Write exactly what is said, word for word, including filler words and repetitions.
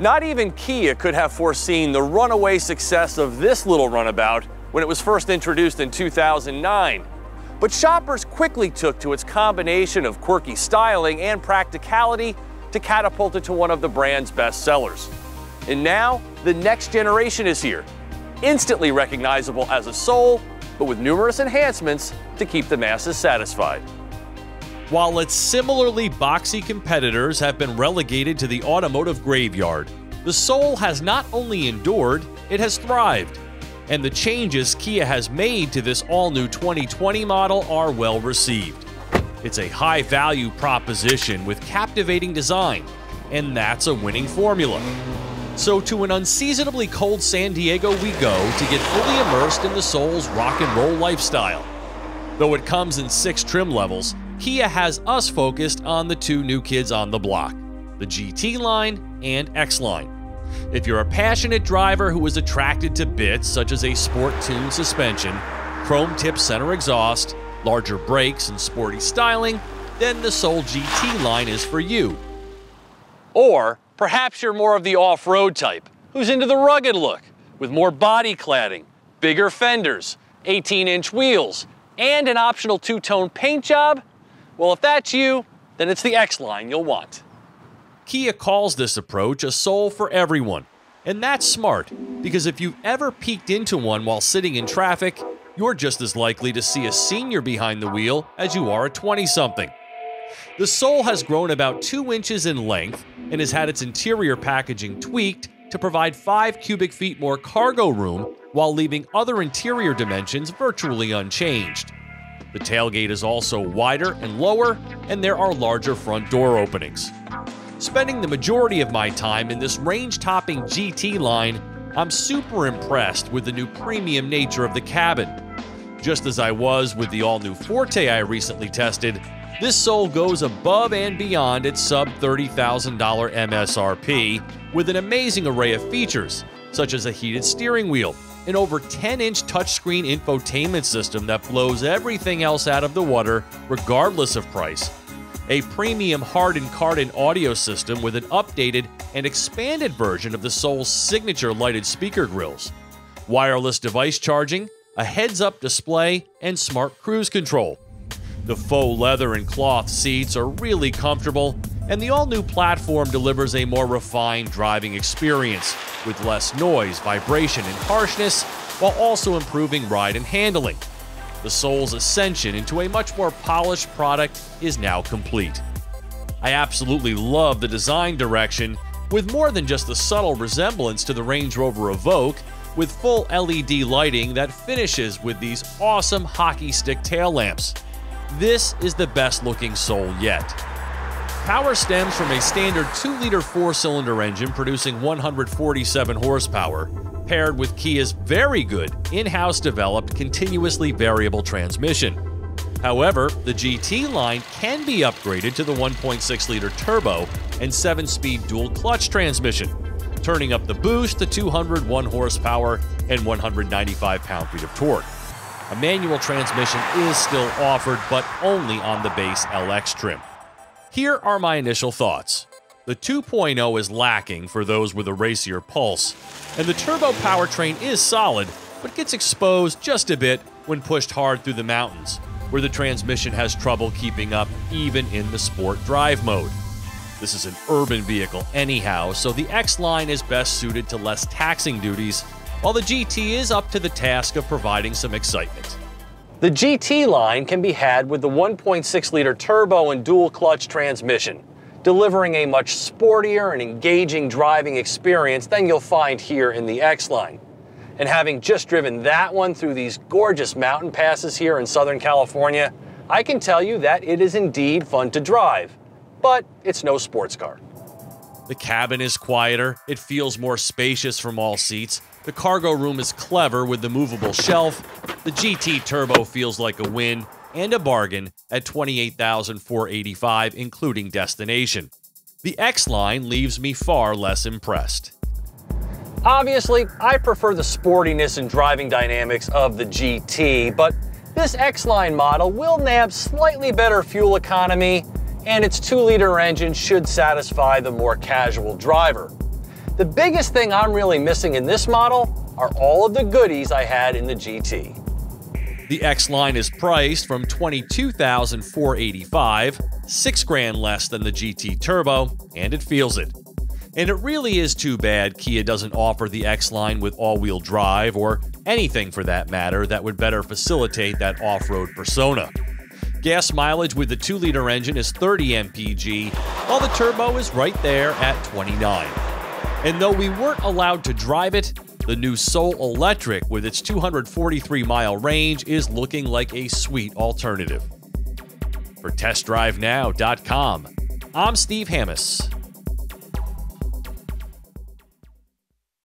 Not even Kia could have foreseen the runaway success of this little runabout when it was first introduced in two thousand nine. But shoppers quickly took to its combination of quirky styling and practicality to catapult it to one of the brand's best sellers. And now, the next generation is here, instantly recognizable as a Soul, but with numerous enhancements to keep the masses satisfied. While its similarly boxy competitors have been relegated to the automotive graveyard, the Soul has not only endured, it has thrived. And the changes Kia has made to this all-new twenty twenty model are well received. It's a high-value proposition with captivating design, and that's a winning formula. So to an unseasonably cold San Diego we go to get fully immersed in the Soul's rock and roll lifestyle. Though it comes in six trim levels, Kia has us focused on the two new kids on the block, the G T Line and X-Line. If you're a passionate driver who is attracted to bits such as a sport-tuned suspension, chrome-tipped center exhaust, larger brakes, and sporty styling, then the Soul G T Line is for you. Or perhaps you're more of the off-road type, who's into the rugged look, with more body cladding, bigger fenders, eighteen inch wheels, and an optional two-tone paint job. Well, if that's you, then it's the X-Line you'll want. Kia calls this approach a Soul for everyone, and that's smart, because if you've ever peeked into one while sitting in traffic, you're just as likely to see a senior behind the wheel as you are a twenty-something. The Soul has grown about two inches in length and has had its interior packaging tweaked to provide five cubic feet more cargo room while leaving other interior dimensions virtually unchanged. The tailgate is also wider and lower, and there are larger front door openings. Spending the majority of my time in this range-topping G T Line, I'm super impressed with the new premium nature of the cabin. Just as I was with the all-new Forte I recently tested, this Soul goes above and beyond its sub thirty thousand dollar M S R P with an amazing array of features, such as a heated steering wheel, an over ten inch touchscreen infotainment system that blows everything else out of the water regardless of price, a premium Harman Kardon audio system with an updated and expanded version of the Soul's signature lighted speaker grills, wireless device charging, a heads-up display, and smart cruise control. The faux leather and cloth seats are really comfortable, and the all-new platform delivers a more refined driving experience with less noise, vibration, and harshness, while also improving ride and handling. The Soul's ascension into a much more polished product is now complete. I absolutely love the design direction, with more than just the subtle resemblance to the Range Rover Evoque, with full L E D lighting that finishes with these awesome hockey stick tail lamps. This is the best looking Soul yet. Power stems from a standard two liter four cylinder engine producing one hundred forty-seven horsepower, paired with Kia's very good in-house developed continuously variable transmission. However, the G T Line can be upgraded to the one point six liter turbo and seven speed dual clutch transmission, turning up the boost to two hundred one horsepower and one hundred ninety-five pound-feet of torque. A manual transmission is still offered, but only on the base L X trim. Here are my initial thoughts. The two point oh is lacking for those with a racier pulse, and the turbo powertrain is solid, but gets exposed just a bit when pushed hard through the mountains, where the transmission has trouble keeping up even in the sport drive mode. This is an urban vehicle anyhow, so the X-Line is best suited to less taxing duties, while the G T is up to the task of providing some excitement. The G T Line can be had with the one point six liter turbo and dual clutch transmission, delivering a much sportier and engaging driving experience than you'll find here in the X-Line. And having just driven that one through these gorgeous mountain passes here in Southern California, I can tell you that it is indeed fun to drive, but it's no sports car. The cabin is quieter, it feels more spacious from all seats, the cargo room is clever with the movable shelf, the G T Turbo feels like a win, and a bargain at twenty-eight thousand four hundred eighty-five dollars including destination. The X-Line leaves me far less impressed. Obviously, I prefer the sportiness and driving dynamics of the G T, but this X-Line model will nab slightly better fuel economy, and its two liter engine should satisfy the more casual driver. The biggest thing I'm really missing in this model are all of the goodies I had in the G T. The X-Line is priced from twenty-two thousand four hundred eighty-five dollars, six grand less than the G T Turbo, and it feels it. And it really is too bad Kia doesn't offer the X-Line with all-wheel drive, or anything for that matter, that would better facilitate that off-road persona. Gas mileage with the two liter engine is thirty M P G, while the turbo is right there at twenty-nine. And though we weren't allowed to drive it, the new Soul Electric with its two hundred forty-three mile range is looking like a sweet alternative. For Test Drive Now dot com, I'm Steve Hammes.